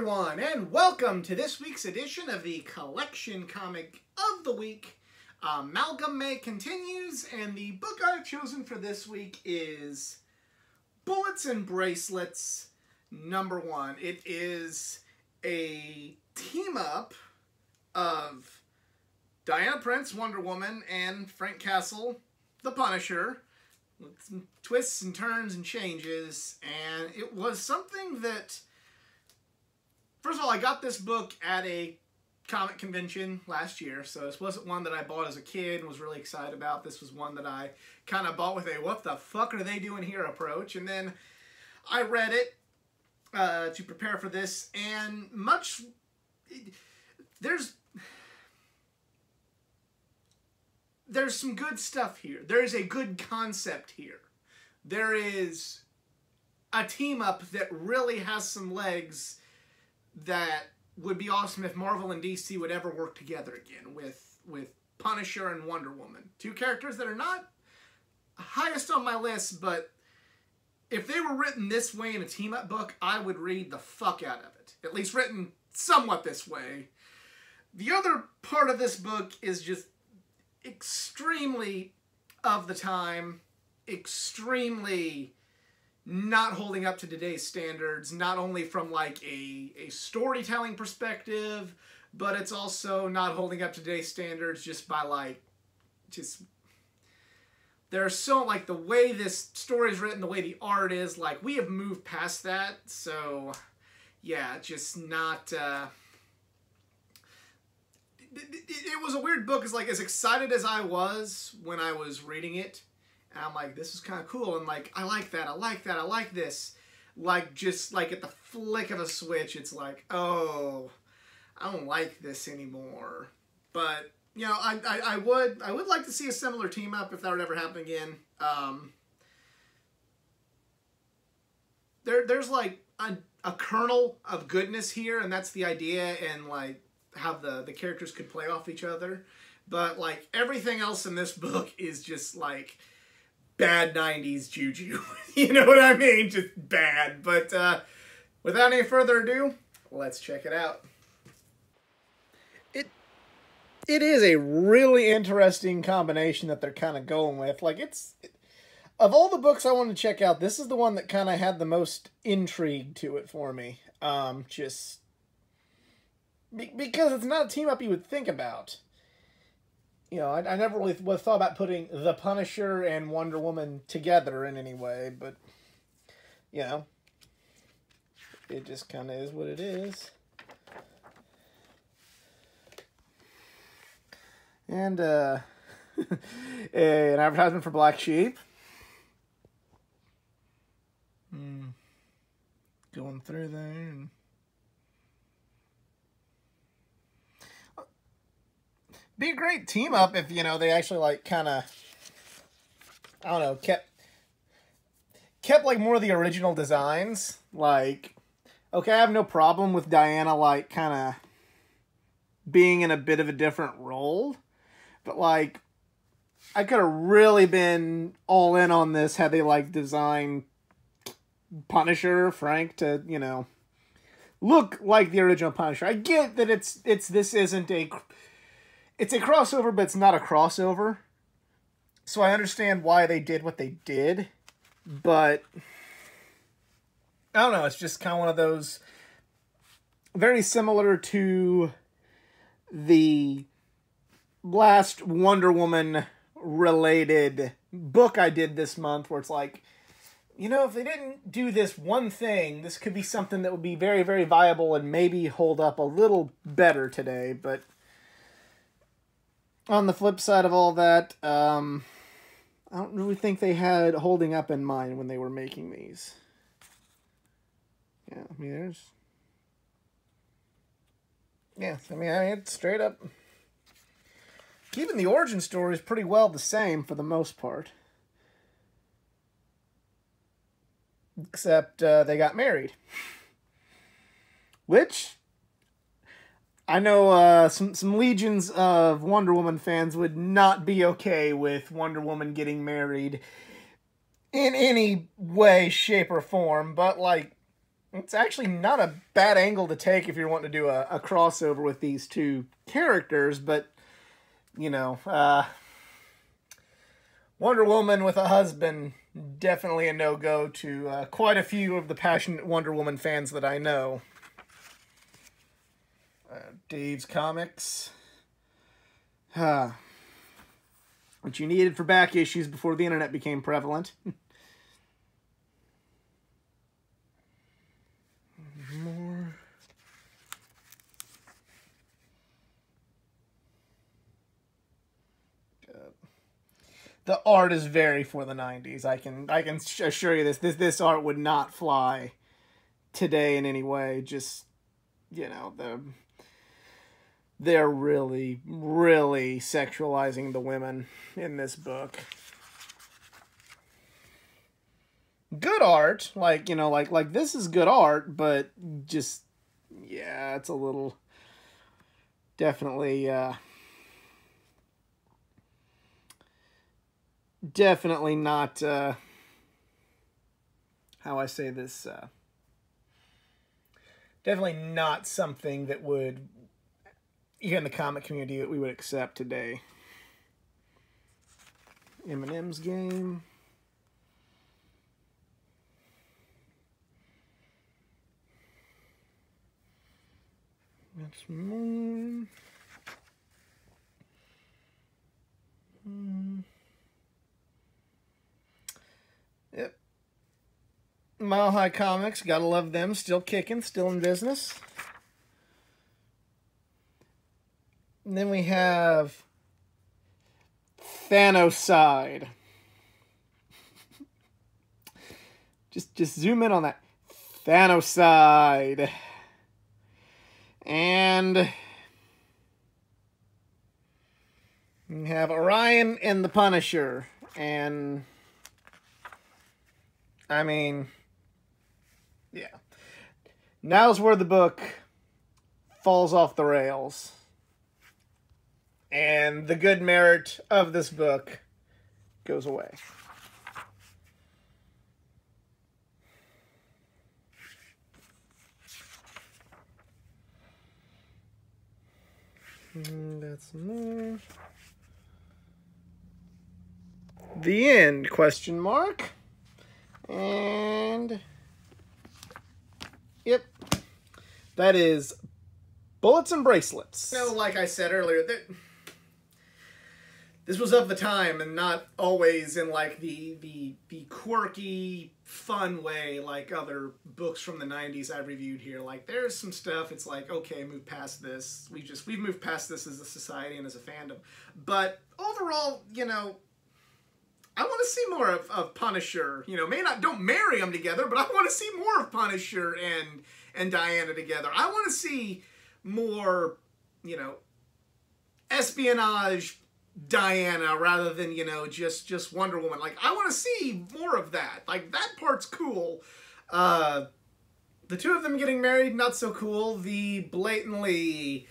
everyone, and welcome to this week's edition of the Collection Comic of the Week. Amalgam May continues, and the book I've chosen for this week is Bullets and Bracelets, #1. It is a team-up of Diana Prince, Wonder Woman, and Frank Castle, the Punisher, with some twists and turns and changes, and it was something that... First of all, I got this book at a comic convention last year, so this wasn't one that I bought as a kid and was really excited about. This was one that I kind of bought with a what the fuck are they doing here approach, and then I read it to prepare for this, and there's some good stuff here. There is a good concept here. There is a team-up that really has some legs that would be awesome if Marvel and DC would ever work together again with Punisher and Wonder Woman. Two characters that are not highest on my list, but if they were written this way in a team-up book, I would read the fuck out of it. At least written somewhat this way. The other part of this book is just extremely of the time, extremely... not holding up to today's standards, not only from like a storytelling perspective, but it's also not holding up to today's standards just by like, just, there's so like the way this story is written, the way the art is, like we have moved past that. So yeah, just not, it was a weird book. It's like as excited as I was when I was reading it. And I'm like, this is kind of cool. And like, I like that. I like that. I like this. Like, just like at the flick of a switch, it's like, oh, I don't like this anymore. But, you know, I would like to see a similar team up if that would ever happen again. There's like a kernel of goodness here. And that's the idea. And like how the characters could play off each other. But like everything else in this book is just like... bad 90s juju. You know what I mean? Just bad. But without any further ado, let's check it out. It is a really interesting combination that they're kind of going with. Like of all the books I want to check out, this is the one that kind of had the most intrigue to it for me. Just because it's not a team up you would think about. You know, I never really thought about putting the Punisher and Wonder Woman together in any way, but, you know, it just kind of is what it is. And, an advertisement for Black Sheep. Going through there and... be a great team up if, you know, they actually like kind of, I don't know, kept like more of the original designs. Like, okay, I have no problem with Diana like kind of being in a bit of a different role, but like I could have really been all in on this had they like designed Punisher Frank to, you know, look like the original Punisher. I get that it's a crossover, but it's not a crossover. So I understand why they did what they did. But, I don't know, it's just kind of one of those... very similar to the last Wonder Woman-related book I did this month, where it's like, you know, if they didn't do this one thing, this could be something that would be very, very viable and maybe hold up a little better today, but... on the flip side of all that, I don't really think they had holding up in mind when they were making these. Yeah, I mean, there's... yeah, I mean, it's straight up... keeping the origin stories pretty well the same for the most part. Except they got married. Which... I know some legions of Wonder Woman fans would not be okay with Wonder Woman getting married in any way, shape, or form, but, like, It's actually not a bad angle to take if you're wanting to do a crossover with these two characters, but, you know, Wonder Woman with a husband, definitely a no-go to quite a few of the passionate Wonder Woman fans that I know. Dave's Comics. What you needed for back issues before the internet became prevalent. More. The art is very for the 90s. I can assure you this art would not fly today in any way. Just, you know, they're really, really sexualizing the women in this book. Good art, like, you know, like this is good art, but just, yeah, it's a little, definitely not, how I say this, definitely not something that would, here in the comic community, that we would accept today. M&M's game. That's mine. Yep. Mile High Comics, gotta love them. Still kicking, still in business. And then we have Thanos side. just zoom in on that Thanos side. And we have Orion and the Punisher. And, I mean, yeah. Now's where the book falls off the rails. And the good merit of this book goes away. That's more. The end, question mark. And yep, that is Bullets and Bracelets. You know, like I said earlier, that this was of the time and not always in like the quirky, fun way like other books from the 90s I've reviewed here. Like, there's some stuff, it's like, okay, move past this. We've moved past this as a society and as a fandom. But overall, you know, I want to see more of Punisher. You know, don't marry them together, but I want to see more of Punisher and Diana together. I want to see more, you know, espionage Diana rather than, you know, just Wonder Woman. Like, I want to see more of that. Like, that part's cool. The two of them getting married, not so cool. The blatantly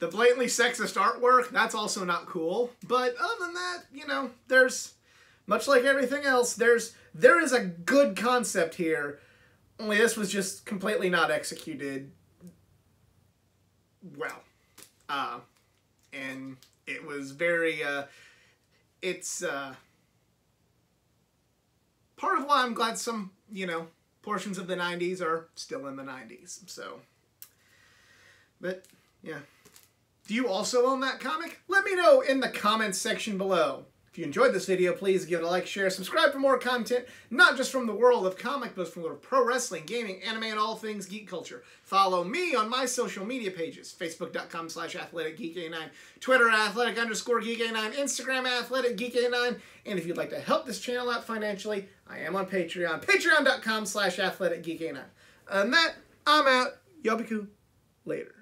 the blatantly sexist artwork, that's also not cool. But other than that, you know, there's, much like everything else, there is a good concept here, only this was just completely not executed well. And it was very, it's, part of why I'm glad some, you know, portions of the 90s are still in the 90s, so, but, yeah. Do you also own that comic? Let me know in the comments section below. If you enjoyed this video, please give it a like, share, subscribe for more content, not just from the world of comic books, from the world of pro wrestling, gaming, anime, and all things geek culture. Follow me on my social media pages, facebook.com/athleticgeek89, Twitter @athletic_geek89, Instagram @athleticgeek89, and if you'd like to help this channel out financially, I am on Patreon, patreon.com/athleticgeek89. And that, I'm out. Y'all be cool. Later.